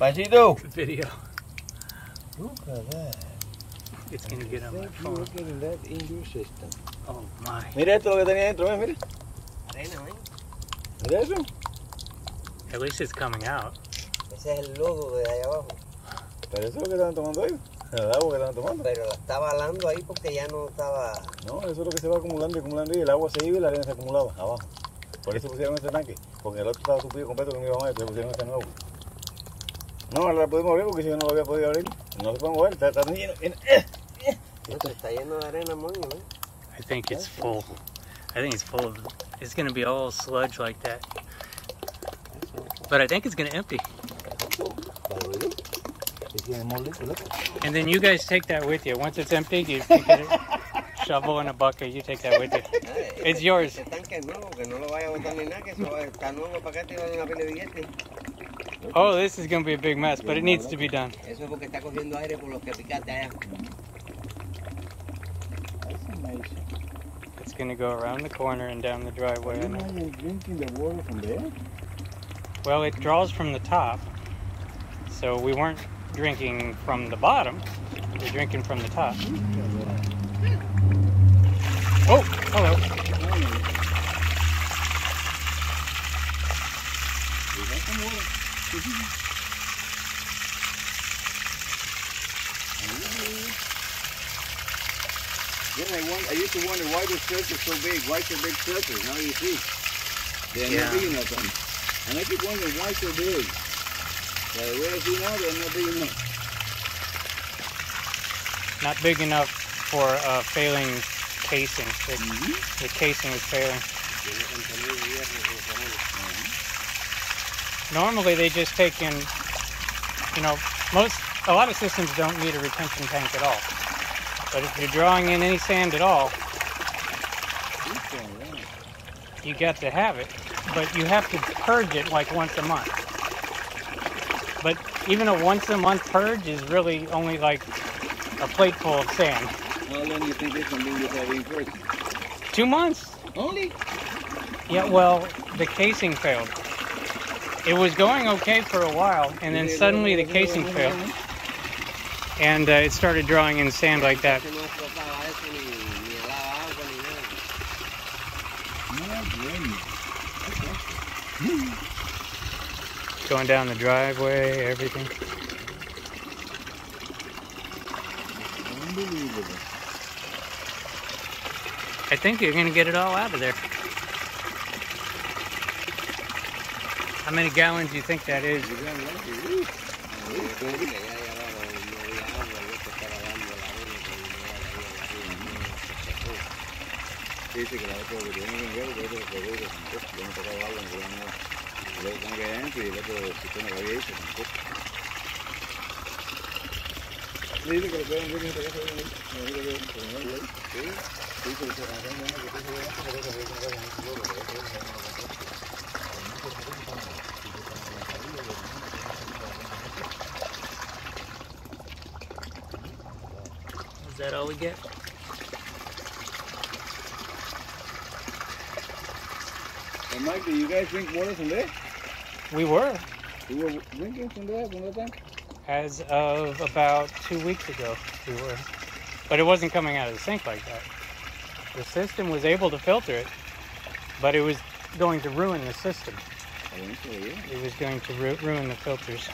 Bandito! The video. Look at that. It's going to get on my phone. You're getting that in your system. Oh my. Mira esto lo que tenía dentro, mira. Arena, ¿eh? Mira eso. At least it's coming out. Ese es el lodo de allá abajo. Pero eso es lo que estaban tomando ellos. El agua que estaban tomando. Pero la estaba alando ahí porque ya no estaba... No, eso es lo que se va acumulando y acumulando y el agua se iba y la arena se acumulaba abajo. Por eso pusieron este tanque. Porque el otro estaba subido completo con mi mamá y le pusieron este nuevo. No, la pudimos abrir porque si yo no lo había podido abrir. No se puede mover, está lleno. Está lleno de arena, moño, ¿eh? I think it's full. I think it's full. It's going to be all sludge like that. But I think it's going to empty. And then you guys take that with you. Once it's empty, you get it. Shovel in a bucket, you take that with you. It's yours. Oh, this is going to be a big mess, but it needs to be done. It's going to go around the corner and down the driveway. Drinking the water from there? Well, it draws from the top, so we weren't drinking from the bottom, we're drinking from the top. Oh, hello. I used to wonder why this church is so big. Why so big churches? Now you see, they're not big enough. And I keep wondering why so big. But where is he now? They're not big enough. Not big enough for failing. Casing. The casing is failing. Normally they just take in, you know, a lot of systems don't need a retention tank at all. But if you're drawing in any sand at all, you got to have it. But you have to purge it like once a month. But even a once a month purge is really only like a plateful of sand. How long do you think this one will be having first? 2 months. Only? Yeah, well, the casing failed. It was going okay for a while, and then suddenly the casing failed. And it started drawing in sand like that. Going down the driveway, everything. Unbelievable. I think you're going to get it all out of there. How many gallons do you think that is? Is that all we get? Hey Mike, do you guys drink water from there? We were. You were drinking from there one other time? As of about 2 weeks ago, we were. But it wasn't coming out of the sink like that. The system was able to filter it, but it was going to ruin the system. It was going to ruin the filters.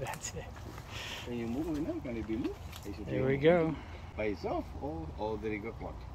That's it. Can you move it now? Can it be moved? There we go. By itself, or did it go clogged?